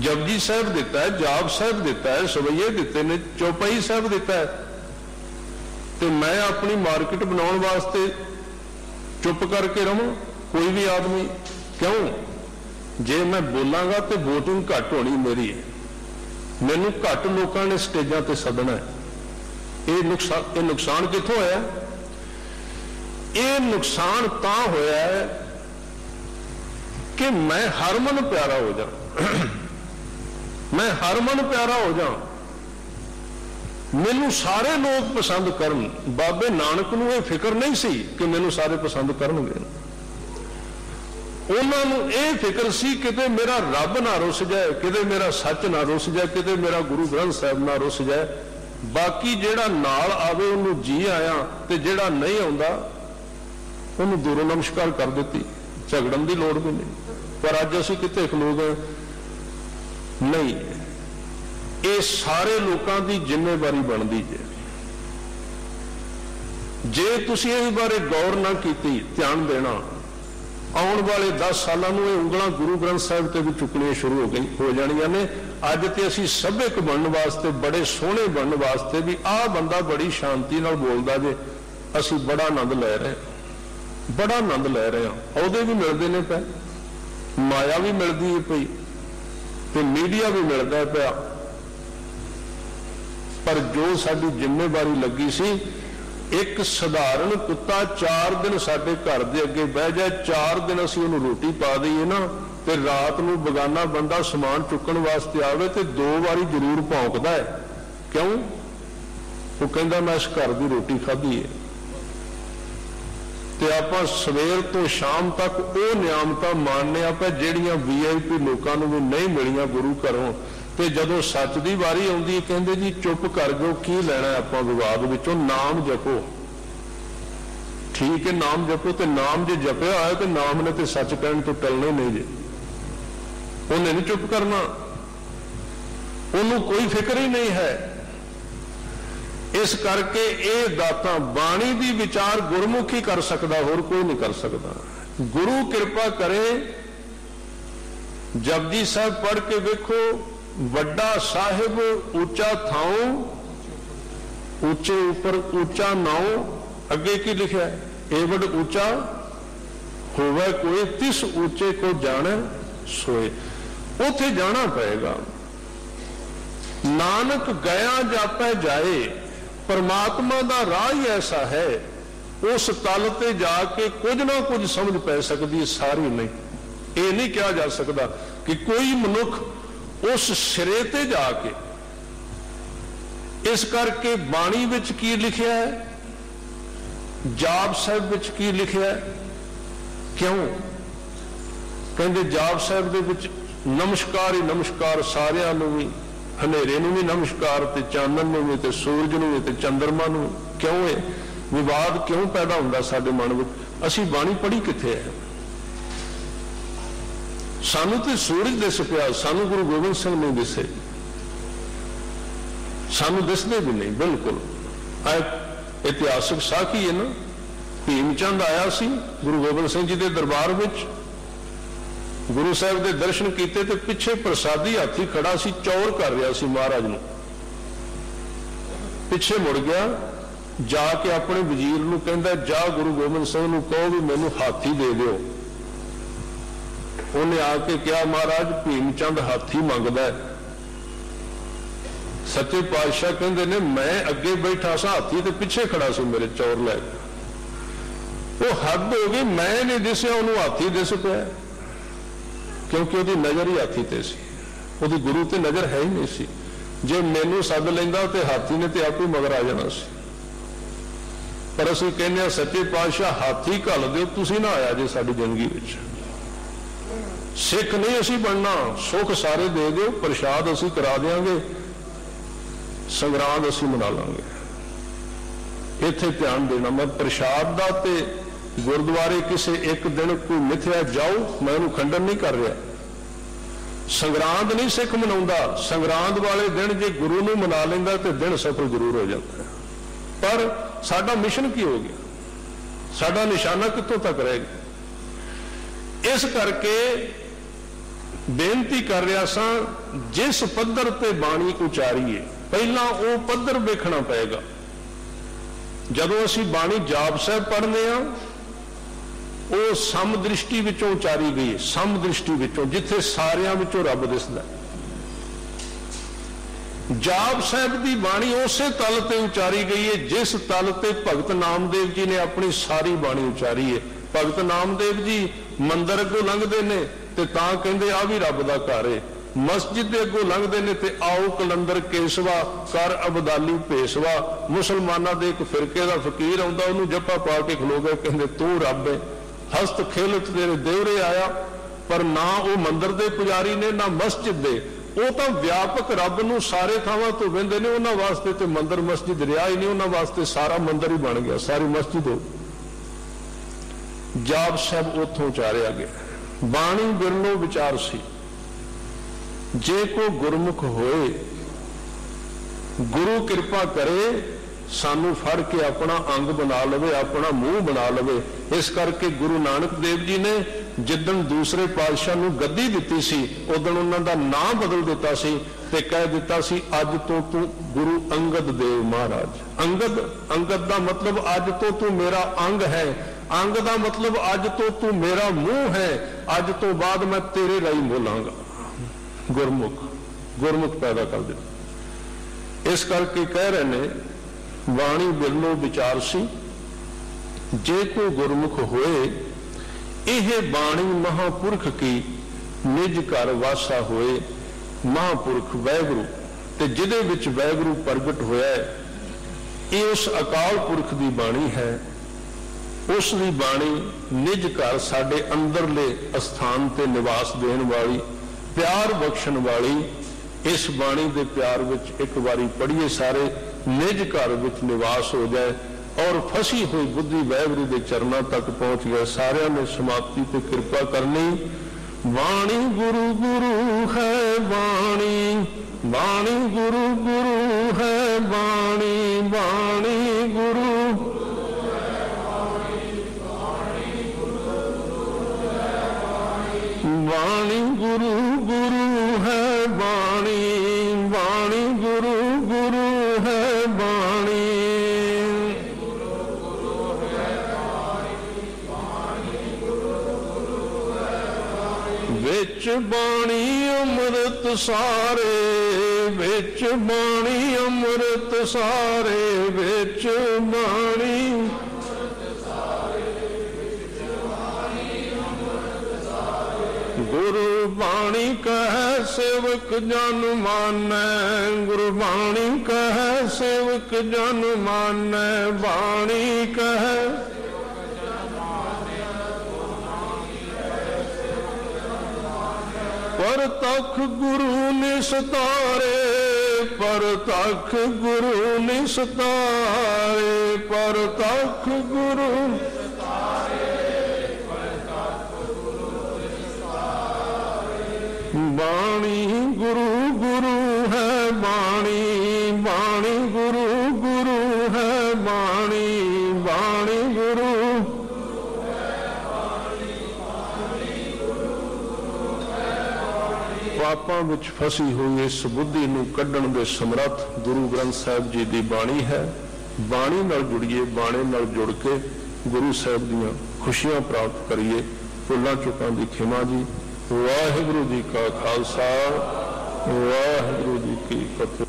ਜਪਜੀ ਸਾਹਿਬ ਦਿੱਤਾ ਹੈ, ਜਾਪ ਸਾਹਿਬ ਦਿੱਤਾ ਹੈ, ਸਵਈਏ ਦਿੱਤੇ ਨੇ, ਚੌਪਈ ਸਾਹਿਬ ਦਿੱਤਾ ਹੈ। ਤੇ मैं अपनी मार्केट ਬਣਾਉਣ ਵਾਸਤੇ ਚੁੱਪ करके ਰਵਾਂ? कोई भी आदमी क्यों? जे मैं बोलांगा तो वोटिंग ਘੱਟ ਹੋਣੀ मेरी है। ਮੈਨੂੰ ਘੱਟ ਲੋਕਾਂ ਨੇ ਸਟੇਜਾਂ ਤੇ ਸੱਦਣਾ ਹੈ। ये नुकसान कितों होया? ये नुकसान ता होया है कि मैं हरमन प्यारा हो जा। मैं हरमन प्यारा हो जा, मैनू सारे लोग पसंद करन। बाबे नानक नूं ये फिक्र नहीं सी कि मैनू सारे पसंद करनगे। उन्हां नूं ये फिक्र सी किते मेरा रब ना रुस जाए, किते मेरा सच ना रुस जाए, किते मेरा गुरु ग्रंथ साहिब ना रुस जाए। बाकी जेड़ा नाल आवे उन्हें जी आया तो जेड़ा नहीं आंदा उन्हें दूरों नमस्कार कर दिती, झगड़न की लोड़ भी नहीं। पर अज असीं किते खलो गए? नहीं, ये सारे लोगों की जिम्मेवारी बनती है। जे तुसीं इस बारे गौर ना कीती, ध्यान देना, आने वाले 10 सालों में उंगलां गुरु ग्रंथ साहिब ते भी चुकणियां शुरू हो गई हो जाणियां ने। अज तो असी सभ्यक बनने वास्ते, बड़े सोहने बनने वास्ते भी आ बंदा बड़ी शांति नाल बोलदा जे असी बड़ा आनंद लै रहे, बड़ा आनंद लै रहे हैं। अहुदे भी मिलते हैं पे, माया भी मिलती है पई ते मीडिया भी मिलता है पाया, पर जो साडी जिम्मेवारी लगी सी एक सधारण कुत्ता 4 दिन साडे घर दे अगे बह जाए, 4 दिन असीं उहनूं रोटी पा दईए ना ते रात नूं बगाना बंदा समान चुकण वास्ते आवे ते 2 वारी जरूर भौंकदा है। क्यों? वो कहंदा मैं इस घर दी रोटी खाधी है। ते आपां सवेर तो शाम तक वह नियामतां माणने आपां जिहड़ियां VIP लोकां नूं भी नहीं मिलियां गुरु घरों। तो जदों सच की वारी आउंदी कहंदे जी चुप कर जाओ, की लैना आपां विवाद विचों, नाम जपो। ठीक है, नाम जपो, तो नाम जो जपया है तो नाम ने तो सच कहण तो टलना नहीं जी, उन्हें नहीं चुप करना, उन्होंने कोई फिक्र ही नहीं है। इस करके ये दाता बाणी दी विचार गुरमुखी कर सकता, होर कोई नहीं कर सकता। गुरु कृपा करे, जपजी साहब पढ़ के वेखो, वड्डा साहिब ऊंचा थाऊ ऊंचे ऊपर ऊंचा नाऊ, अगे की लिखा है एवड ऊंचा होवे कोई तिस ऊंचे को जाने सोए। उथे जाना पड़ेगा। नानक गया जापै जाए, परमात्मा दा राह ही ऐसा है, उस तल ते जाके कुछ ना कुछ समझ पै सकती, सारी नहीं। ये नहीं कहा जा सकता कि कोई मनुख उस सिरे ते जाके। इस करके बाणी विच की लिखिया है, जाप साहिब विच की लिखिया है। क्यों कहंदे जाप साहिब दे विच नमस्कार ही नमस्कार, सारियां नूं भी, हनेरे नूं भी नमस्कार, ते चानन नूं भी, ते सूरज नूं भी, ते चंद्रमा नूं। क्यों है विवाद क्यों पैदा हुंदा साडे मन विच? असीं बाणी पढ़ी किथे है? सानू तो सूरज दिस पिया, सानू गुरु गोबिंद सिंह नहीं दिसे, सानू दिसदे भी नहीं बिल्कुल। इतिहासक साखी है ना, भीमचंद आया सी गुरु गोबिंद सिंह जी के दरबार में, गुरु साहब के दर्शन किए तो पिछे प्रसादी हाथी खड़ा सी, चौर कर रहा सी महाराज नूं, पिछे मुड़ गया, जाके अपने वजीर नूं कहंदा जा गुरु गोबिंद सिंह नूं कहो भी मैनूं हाथी दे दिओ। उन्हें आके क्या महाराज भीमचंद हाथी मंगता है। सच्चे पातशाह कहते ने मैं अगे बैठा सा, हाथी तो पिछे खड़ा सी मेरे चौर लै। वो हद हो गई, मैं नहीं दिसया, उन्होंने हाथी दिस पाया, क्योंकि वो नज़र ही हाथी ते सी, वो गुरु ते नज़र है ही नहीं सी। जे मैनू सद लेंदा तो हाथी ने तो आप ही मगर आ जाना सी। पर असीं कहने सच्चे पातशाह हाथी घल दिओ, तुसीं ना आया जे साडी जिंदगी विच। सिख नहीं असी बनना, सुख सारे दे दो, प्रशाद असी करा देंगे, संग्रांद असी मना लांगे। इत्थे ध्यान देना, मैं प्रशाद दा ते गुरुद्वारे किसी एक दिन कोई मिथ्या जाओ, मैं उन्होंने खंडन नहीं कर रहा। संग्रांद नहीं सिख मनाउंदा, संग्रांद वाले दिन जे गुरु नूं मना लैंदा ते दिन सफल जरूर हो जाता है। पर साडा मिशन की हो गया, साडा निशाना कितों तक रहेगा? इस करके बेनती कर रहा सा, जिस पद्धर ते बाणी उचारीए पहला वो पद्धर वेखना पेगा। जदों असी बाणी जाप साहब पढ़ने आ, वो समदृष्टि विचों उचारी गई, समदृष्टि विचों, जिथे सारियां विचों रब दिसदा। जाप साहब की बाणी उस तल ते उचारी गई है जिस तल ते भगत नामदेव जी ने अपनी सारी बाणी उचारी है। भगत नामदेव जी मंदिर अगों लंघते हैं तो कहते आ भी रब का घर है, मस्जिद के अगों लंघते हैं तो आओ कलंदर केसवा कर अबदाली पेशवा, मुसलमानों के एक फिरके का फकीर आंदा, उन्होंने जप्पा पा के खलो गए, कहते तू रब है, हस्त खेलत तेरे देवरे आया। पर ना वो मंदिर के पुजारी ने ना मस्जिद के, वो तो व्यापक रब न सारे थावां तो वहिंदे ने, उन्होंने वास्ते तो मंदिर मस्जिद रहा ही नहीं, उन्होंने वास्ते सारा मंदिर ही बन गया, सारी मस्जिद हो। जाप साहब उथों उचारिया गया, बाणी बिरलो विचार सी। जे को गुरमुख होए, गुरु कृपा करे, सानू फड़ के अपना अंग बना लवे, अपना मुंह बना लवे। इस करके गुरु नानक देव जी ने जिदन दूसरे पातशाह नू गद्दी दिती सी, उदन उन्हां दा नाम बदल दिता सी, ते कह दिता सी अज तो तू गुरु अंगद देव महाराज। अंगद अंगद का मतलब अज तो तू मेरा अंग है, अंग का मतलब अज तो तू मेरा मुंह है, अज तो बाद मैं तेरे लिए बोलांगा। गुरमुख गुरमुख पैदा कर दिता। इस करके कह रहे ने वाणी बिरलो विचार सी, जे को गुरमुख होए यह बाणी महापुरख की निज घर वासा होए। महापुरख वाहगुरु ते जिदे विच वाहगुरु प्रगट होया है, इस अकाल पुरख की बाणी है। उस दी बाणी निज घर साडे अंदरले स्थान ते निवास देण वाली, प्यार बख्शण वाली। इस बाणी दे प्यार विच एक बारी पढ़िए सारे, निज घर विच निवास हो जाए और फसी हुई बुद्धि वाहगुरु के चरणों तक पहुंच गया। सारे ने समाप्ति पे कृपा करनी। वाणी गुरु गुरु है वाणी, वाणी गुरु गुरु है वाणी, वाणी गुरु वाणी, गुरु गुरु है वाणी, वाणी गुरु गुरु है वाणी। विच बाणी अमृत सारे, विच बाणी अमृत सारे, विच बाणी गुरु बाणी कह सेवक जन मानै, गुरु बाणी कह सेवक जन मानै, बाणी कह पर तख गुरु ने सतारे, पर तख गुरु ने सतारे, पर तख गुरु बाणी गुरु गुरु है बाणी, बाणी गुरु गुरु है बाणी, बाणी गुरु पापां विच फसी हुई इस बुद्धि नूं कड्ढण दे समर्थ गुरु ग्रंथ साहिब जी दी बाणी है। बाणी नाल जुड़िए, बाणी नाल जुड़ के गुरु साहिब दीयां खुशियां प्राप्त करिए। भुल्लां चुकां दी खिमा जी। वाहिगुरू जी का खालसा, वाहिगुरू जी की फतेह।